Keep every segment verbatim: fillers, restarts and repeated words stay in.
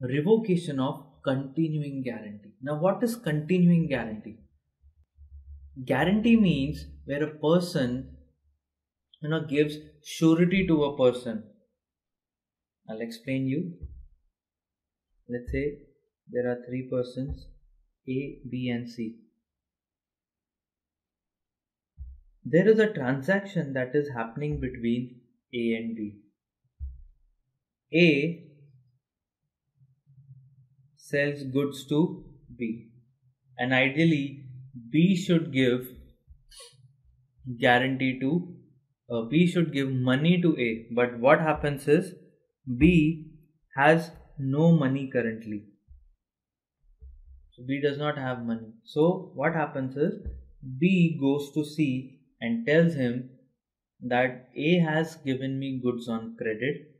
revocation of continuing guarantee. Now, what is continuing guarantee? Guarantee means where a person, you know, gives surety to a person. I'll explain you. Let's say there are three persons, A, B and C. There is a transaction that is happening between A and B. A sells goods to B, and ideally B should give guarantee to uh, B should give money to A, but what happens is B has no money currently. So B does not have money. So what happens is B goes to C and tells him that A has given me goods on credit.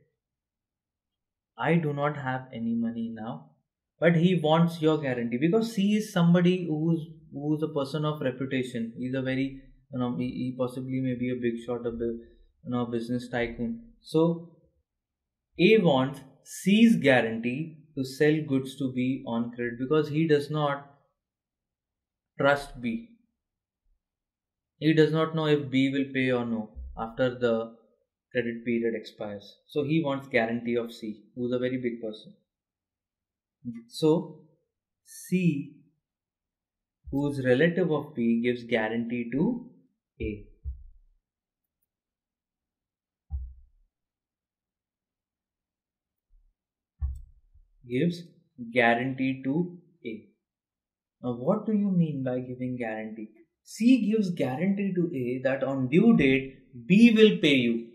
I do not have any money now, but he wants your guarantee because C is somebody who's who's a person of reputation. He's a very, you know, he possibly may be a big shot, a you know, business tycoon. So A wants C's guarantee to sell goods to B on credit because he does not trust B. He does not know if B will pay or no after the credit period expires. So he wants guarantee of C, who is a very big person. So C, who is relative of B, gives guarantee to A. Gives guarantee to A. Now what do you mean by giving guarantee? C gives guarantee to A that on due date B will pay you,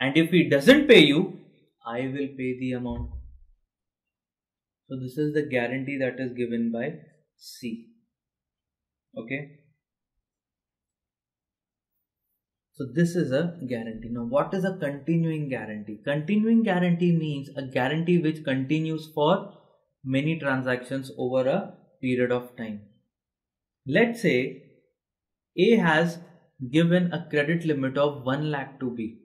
and if he doesn't pay you, I will pay the amount. So this is the guarantee that is given by C. Okay. So this is a guarantee. Now what is a continuing guarantee? Continuing guarantee means a guarantee which continues for many transactions over a period of time. Let's say A has given a credit limit of one lakh to B.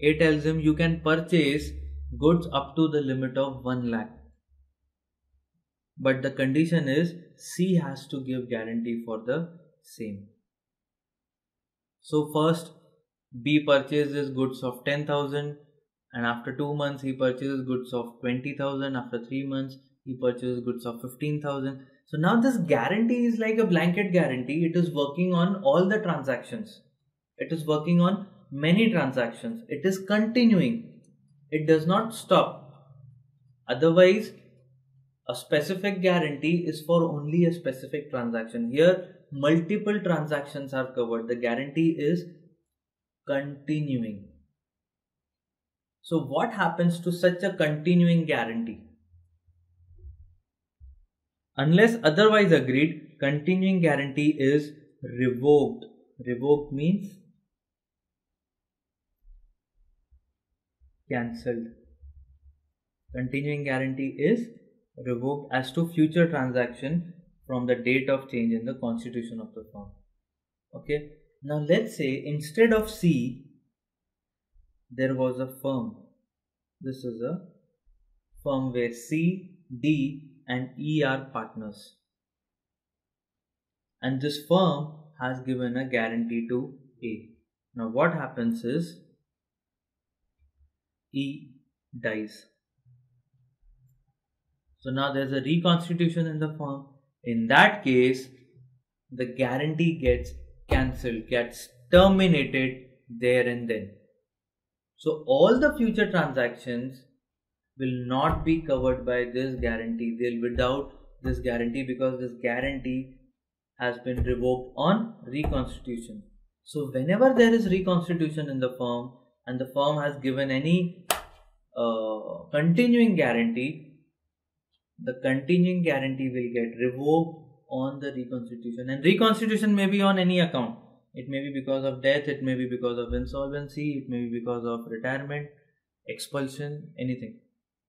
A tells him you can purchase goods up to the limit of one lakh. But the condition is C has to give guarantee for the same. So first B purchases goods of ten thousand, and after two months he purchases goods of twenty thousand, after three months he purchases goods of fifteen thousand. So now this guarantee is like a blanket guarantee. It is working on all the transactions. It is working on many transactions. It is continuing. It does not stop. Otherwise, a specific guarantee is for only a specific transaction. Here, multiple transactions are covered. The guarantee is continuing. So what happens to such a continuing guarantee? Unless otherwise agreed, continuing guarantee is revoked. Revoked means cancelled. Continuing guarantee is revoked as to future transaction from the date of change in the constitution of the firm. Okay. Now let's say instead of C, there was a firm. This is a firm where C, D and E are partners. And this firm has given a guarantee to A. Now what happens is E dies. So now there's a reconstitution in the firm. In that case, the guarantee gets cancelled, gets terminated there and then. So all the future transactions will not be covered by this guarantee. They'll without this guarantee because this guarantee has been revoked on reconstitution. So whenever there is reconstitution in the firm and the firm has given any uh, continuing guarantee, the continuing guarantee will get revoked on the reconstitution, and reconstitution may be on any account. It may be because of death, it may be because of insolvency, it may be because of retirement, expulsion, anything.